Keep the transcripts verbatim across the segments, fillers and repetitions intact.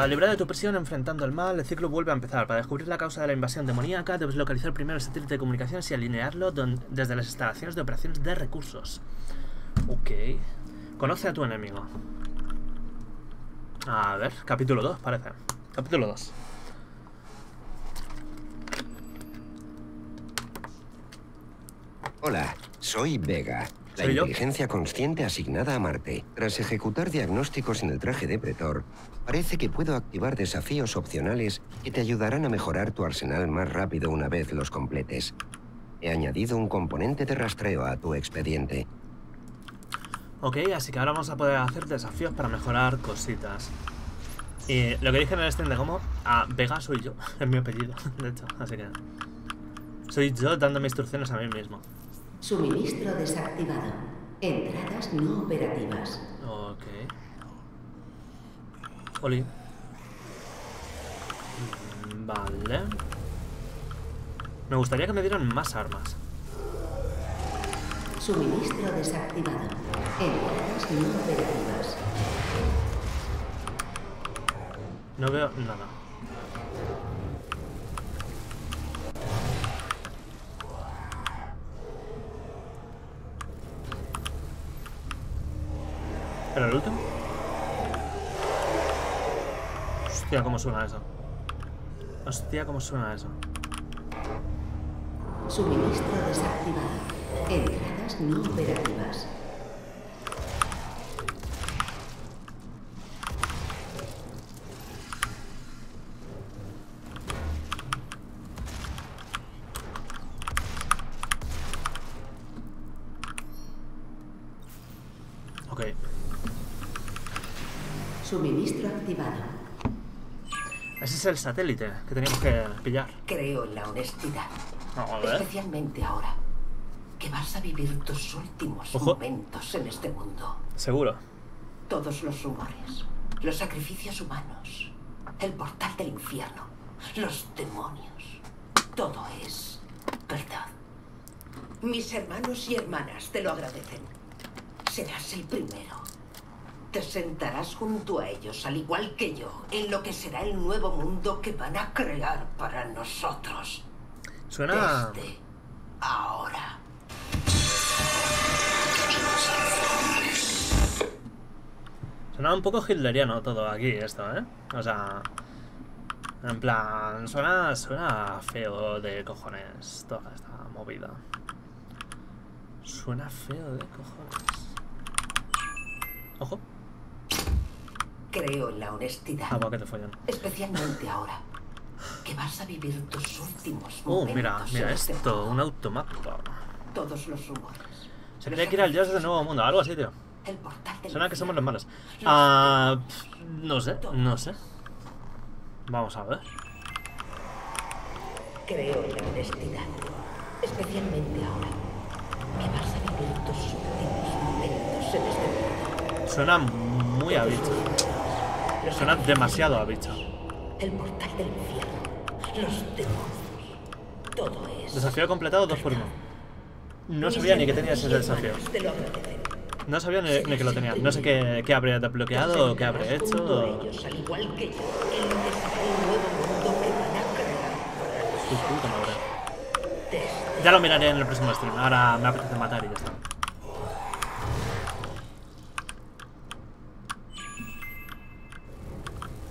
Para librar de tu prisión enfrentando al mal, el ciclo vuelve a empezar. Para descubrir la causa de la invasión demoníaca, debes localizar primero el satélite de comunicaciones y alinearlo desde las instalaciones de operaciones de recursos. Ok. Conoce a tu enemigo. A ver, capítulo dos, parece. Capítulo dos. Hola, soy Vega. La inteligencia consciente asignada a Marte. Tras ejecutar diagnósticos en el traje de Pretor, parece que puedo activar desafíos opcionales que te ayudarán a mejorar tu arsenal más rápido una vez los completes. He añadido un componente de rastreo a tu expediente. Ok, así que ahora vamos a poder hacer desafíos para mejorar cositas. Y lo que dije en el stand de Gomo, a Vega soy yo, es mi apellido, de hecho, así que... Soy yo dándome instrucciones a mí mismo. Suministro desactivado. Entradas no operativas. Ok. Oli. Vale. Me gustaría que me dieran más armas. Suministro desactivado. Entradas no operativas. No veo nada. ¿Pero el último? Hostia, cómo suena eso. Hostia, cómo suena eso. Suministro desactivado. Entradas no operativas. Ok. Suministro activado. Ese es el satélite que teníamos que pillar. Creo en la honestidad. A ver. Especialmente ahora, que vas a vivir tus últimos Ojo. momentos en este mundo. Seguro. Todos los rumores, los sacrificios humanos, el portal del infierno, los demonios. Todo es verdad. Mis hermanos y hermanas te lo agradecen. Serás el primero. Te sentarás junto a ellos, al igual que yo, en lo que será el nuevo mundo que van a crear para nosotros. Suena... Desde ahora. Suena un poco hitleriano todo aquí, esto, ¿eh? O sea... En plan... Suena, suena feo de cojones toda esta movida. Suena feo de cojones. Ojo. Creo en la honestidad. Ah, va, que te fallan. Especialmente ahora, que vas a vivir tus últimos momentos. Uh, mira, mira esto, este un automata. Todos los rumores. Se cree que era el dios del nuevo mundo, algo así, tío. El portal del Suena que somos los malos. Ah, pff, no sé, no sé. Vamos a ver. Creo en la honestidad, especialmente ahora, que vas a vivir tus últimos momentos en este mundo. Suena muy a bicho. Suena demasiado a bicho. El portal del infierno. Los demonios. Todo es. Desafío completado dos por uno. No sabía ni que tenías ese desafío. No sabía ni, ni que lo tenías. No sé qué, qué habré desbloqueado o qué habré hecho. O... Ya lo miraré en el próximo stream. Ahora me apetece matar y ya está.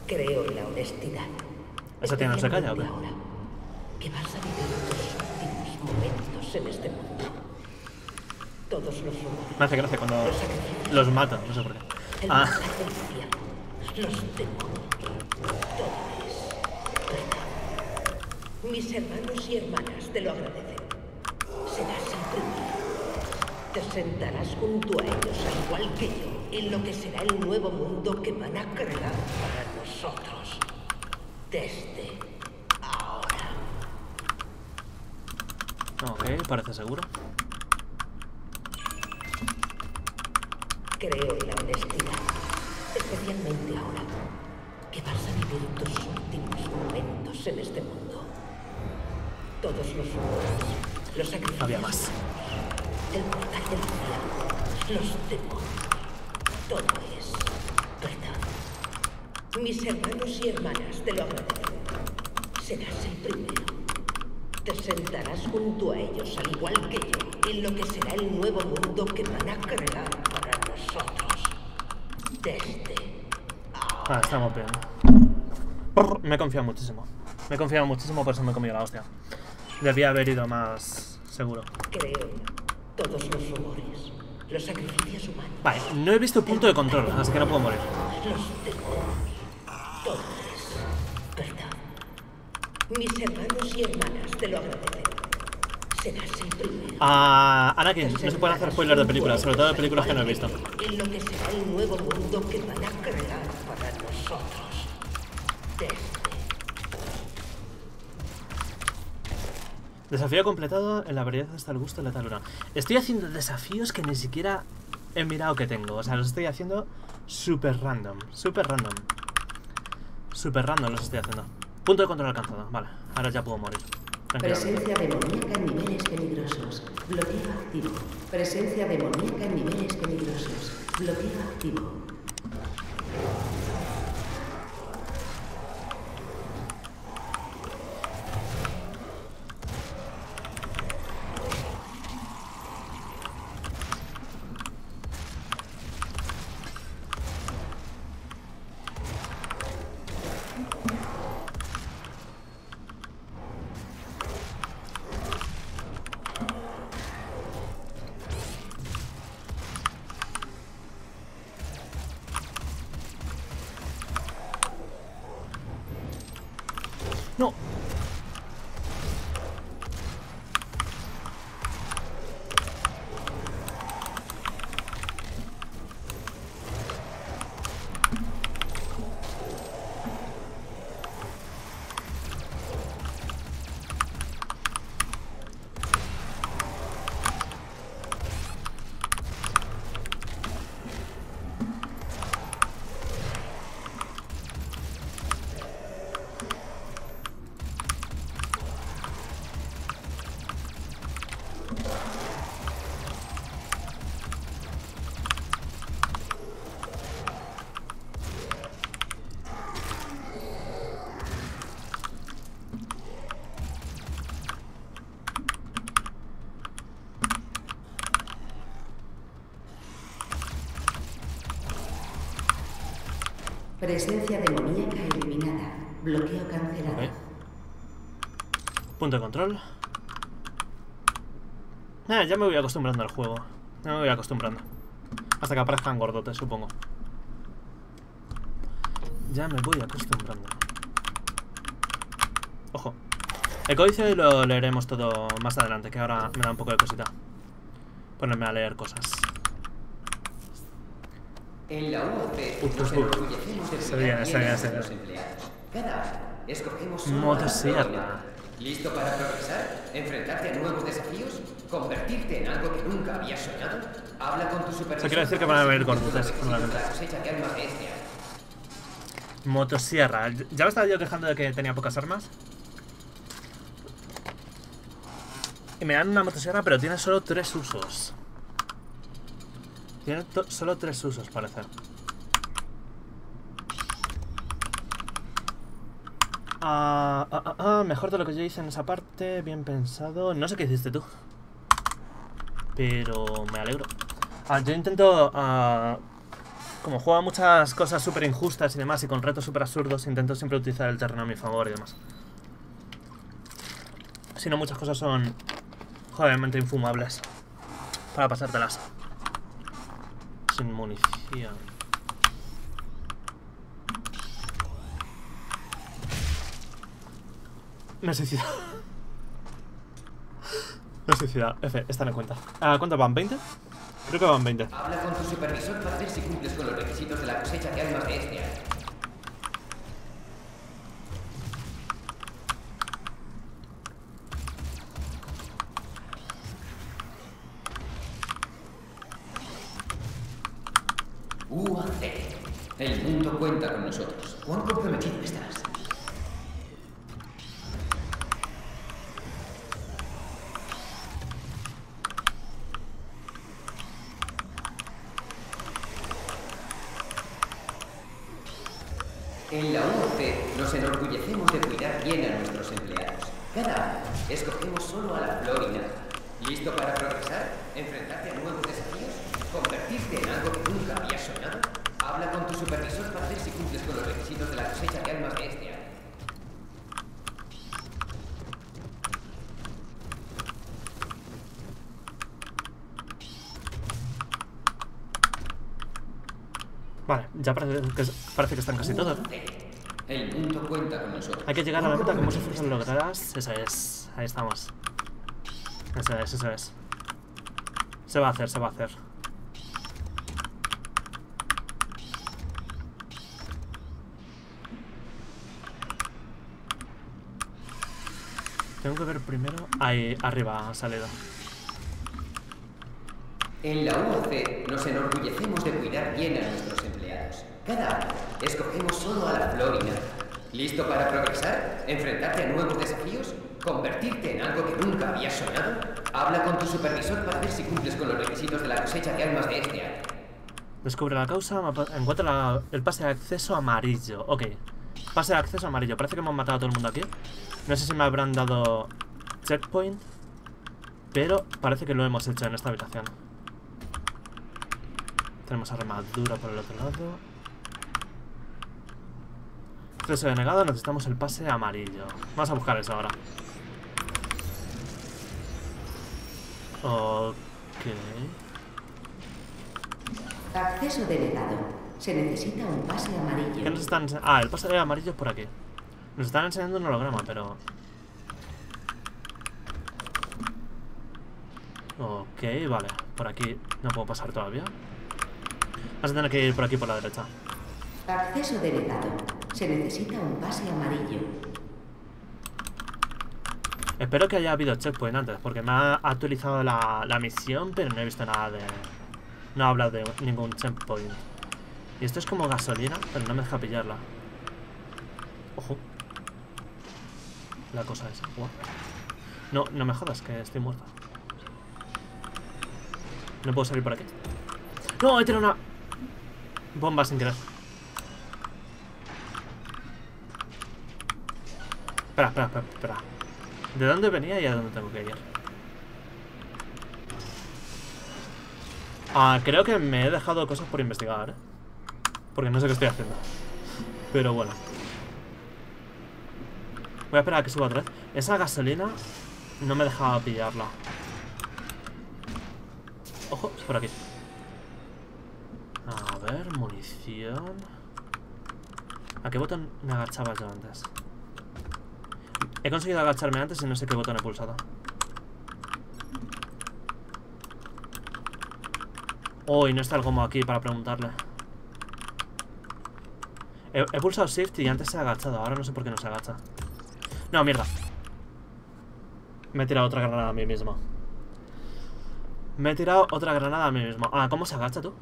Creo en la honestidad. Esa tía no se calla, ¿verdad? Que vas a vivir tus últimos momentos en este mundo. Todos los humanos. Me hace gracia cuando los, los matan, no sé por qué. El ah. Los demonios. Todo es. Mis hermanos y hermanas te lo agradecen. Serás el primero. Te sentarás junto a ellos, al igual que yo, en lo que será el nuevo mundo que van a crear para nosotros. Desde ahora. Ok, parece seguro. Creo en la honestidad, especialmente ahora, que vas a vivir tus últimos momentos en este mundo. Todos los humanos, los sacrificios. Había más. El portal del infierno, los demonios. Todo es verdad. Mis hermanos y hermanas, te lo agradezco. Serás el primero. Te sentarás junto a ellos, al igual que yo, en lo que será el nuevo mundo que van a crear para nosotros. Desde ahora. Ah, estamos bien. Me he confiado muchísimo. Me he confiado muchísimo, por eso me he comido la hostia. Debía haber ido más seguro. Creo todos los rumores, los sacrificios humanos. Vale, no he visto punto de control, así que no puedo morir. Los demonios, todos, ¿verdad? Mis hermanos y hermanas, te lo agradecerán. Serás el primero. Ah, Anakin, no se pueden hacer spoilers de películas, sobre todo de películas que no he visto. En lo que será el nuevo mundo que van a crear para nosotros. Desde desafío completado, en la variedad hasta el gusto de la taluna. Estoy haciendo desafíos que ni siquiera he mirado que tengo. O sea, los estoy haciendo súper random. Súper random. Súper random los estoy haciendo. Punto de control alcanzado. Vale, ahora ya puedo morir. Tranquilo. Presencia demoníaca en niveles peligrosos. Bloqueo activo. Presencia demoníaca en niveles peligrosos. Bloqueo activo. No. Presencia demoníaca eliminada. Bloqueo cancelado. Okay. Punto de control. Ah, ya me voy acostumbrando al juego. Ya me voy acostumbrando. Hasta que aparezcan gordotes, supongo. Ya me voy acostumbrando. Ojo. El códice lo leeremos todo más adelante, que ahora me da un poco de cosita ponerme a leer cosas. En la U O C nos enorgullecemos de brillar bienes de los empleados. Cada año escogemos un motosierra. ¿Listo para progresar? ¿Enfrentarte a nuevos desafíos? ¿Convertirte en algo que nunca habías soñado? Habla con tu supervisor. Eso quiere decir que van a haber cortes, probablemente. Motosierra. Ya me estaba yo quejando de que tenía pocas armas. Y me dan una motosierra, pero tiene solo tres usos. Tiene solo tres usos, parece. Ah, ah, ah, mejor de lo que yo hice en esa parte. Bien pensado. No sé qué hiciste tú, pero me alegro. Ah, yo intento... Ah, como juego a muchas cosas súper injustas y demás, y con retos súper absurdos, intento siempre utilizar el terreno a mi favor y demás. Si no, muchas cosas son jodidamente infumables para pasártelas. Sin munición. Me he suicidado. Me he suicidado. F, está en cuenta. Ah, ¿cuánto van? ¿veinte? Creo que van veinte. Habla con tu supervisor para ver si cumples con los requisitos de la cosecha de almas de este año. El mundo cuenta con nosotros. ¿Cuán comprometido estás? En la U O C nos enorgullecemos de cuidar bien a nuestros empleados. Cada año escogemos solo a la flor y nada. ¿Listo para progresar? ¿Enfrentarte a nuevos desafíos? ¿Convertirte en algo que nunca había soñado? Habla con tu supervisor para ver si cumples con los requisitos de la cosecha de almas de este año. Vale, ya parece que, parece que están casi todos. El mundo cuenta con nosotros. Hay que llegar a la meta, como si fuese lo lograrás. Esa es, ahí estamos. Esa es, esa es. Se va a hacer, se va a hacer. Tengo que ver primero. Ahí, arriba ha salido. En la U O C nos enorgullecemos de cuidar bien a nuestros empleados. Cada año escogemos solo a la flor y nada. ¿Listo para progresar? ¿Enfrentarte a nuevos desafíos? ¿Convertirte en algo que nunca habías soñado? Habla con tu supervisor para ver si cumples con los requisitos de la cosecha de almas de este año. Descubre la causa, encuentra la, el pase de acceso amarillo. Ok, pase de acceso amarillo. Parece que hemos matado a todo el mundo aquí. No sé si me habrán dado checkpoint, pero parece que lo hemos hecho en esta habitación. Tenemos armadura por el otro lado. Acceso denegado, necesitamos el pase amarillo. Vamos a buscar eso ahora. Ok. Acceso denegado. Se necesita un pase amarillo. ¿Qué nos están enseñando? Ah, el pase amarillo es por aquí. Nos están enseñando un holograma, pero... Ok, vale. Por aquí no puedo pasar todavía. Vas a tener que ir por aquí, por la derecha. Acceso denegado. Se necesita un pase amarillo. Espero que haya habido checkpoint antes, porque me ha actualizado la, la misión, pero no he visto nada de... No ha hablado de ningún checkpoint. Y esto es como gasolina, pero no me deja pillarla. Ojo. La cosa es... Wow. No, no me jodas, que estoy muerta. No puedo salir por aquí. No, he tirado una... bomba sin querer. Espera, espera, espera, espera. ¿De dónde venía y a dónde tengo que ir? Ah, creo que me he dejado cosas por investigar, ¿eh? Porque no sé qué estoy haciendo. Pero bueno. Voy a esperar a que suba otra vez. Esa gasolina no me dejaba pillarla. Ojo, por aquí. A ver, munición. ¿A qué botón me agachaba yo antes? He conseguido agacharme antes y no sé qué botón he pulsado. Oh, y no está el gomo aquí para preguntarle. He, he pulsado Shift y antes se ha agachado. Ahora no sé por qué no se agacha. No, mierda. Me he tirado otra granada a mí mismo. Me he tirado otra granada a mí mismo. Ah, ¿cómo se agacha tú?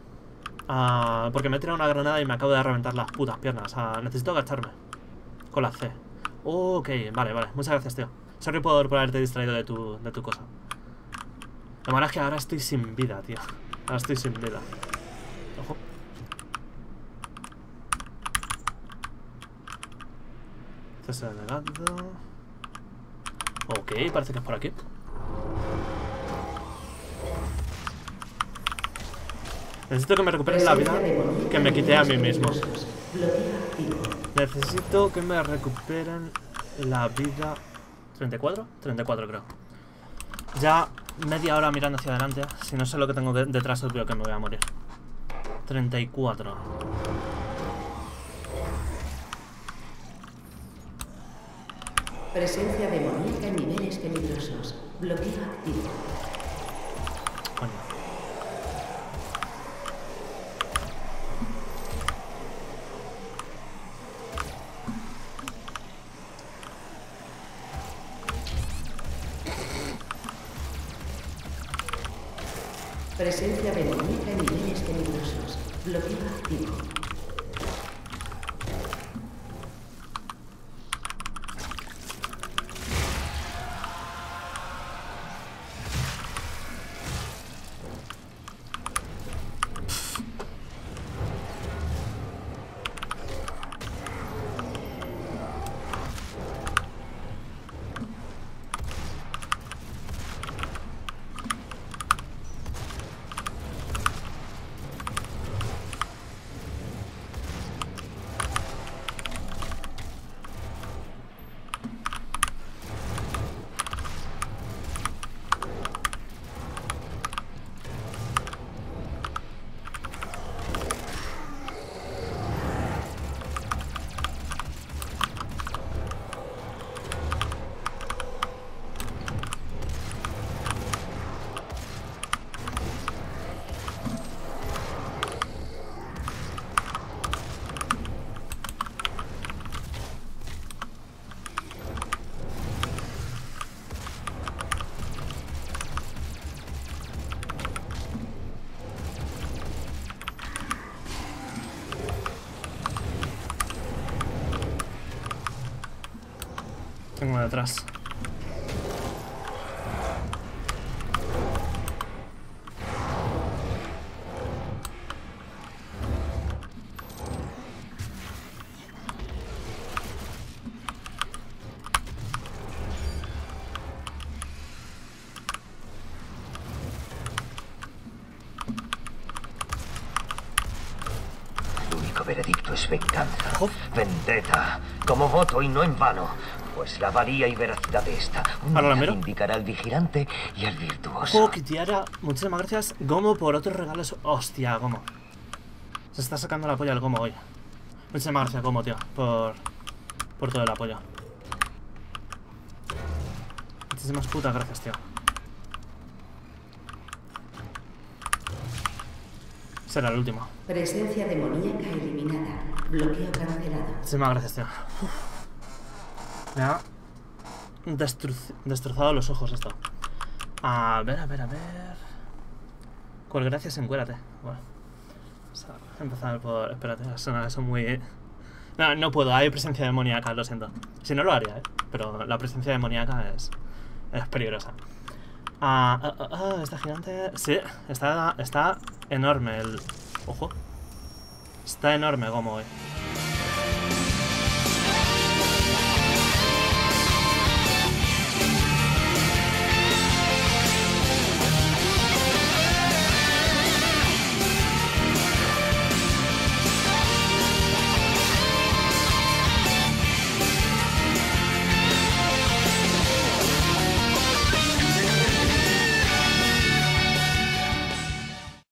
Ah, porque me he tirado una granada y me acabo de reventar las putas piernas. Ah, necesito agacharme. Con la C. Ok, vale, vale. Muchas gracias, tío. Sorry por, por haberte distraído de tu, de tu cosa. Lo malo es que ahora estoy sin vida, tío. Ahora estoy sin vida. Ojo. César delegado. Ok, parece que es por aquí. Necesito que me recupere la vida que me quité a mí mismo. Necesito que me recuperen la vida... ¿treinta y cuatro? treinta y cuatro creo. Ya media hora mirando hacia adelante. Si no sé lo que tengo detrás, creo que me voy a morir. treinta y cuatro. Presencia demoníaca en niveles peligrosos. Bloqueo activo. Coño. Presencia demoníaca en niveles peligrosos. Bloqueo activo. de atrás. Vendetta, como voto y no en vano, pues la valía y veracidad de esta unidad indicará al vigilante y al virtuoso. Goku Tiara, muchísimas gracias, Gomo, por otros regalos. Hostia, Gomo. Se está sacando la polla el Gomo hoy. Muchísimas gracias, Gomo, tío, por, por todo el apoyo. Muchísimas putas gracias, tío. Será el último. Presencia demoníaca eliminada. Bloqueo cancelado. Muchísimas gracias, tío. Uf. Me ha destrozado los ojos esto. A ver, a ver, a ver. Con gracias, encuérate. Bueno. Vamos a empezar por... Espérate, las sonadas son muy... No, no puedo. Hay presencia demoníaca, lo siento. Si no, lo haría, ¿eh? Pero la presencia demoníaca es... Es peligrosa. Ah, ah, ah, ah, está gigante. Sí, está, está enorme el... Ojo. Está enorme Gomo hoy.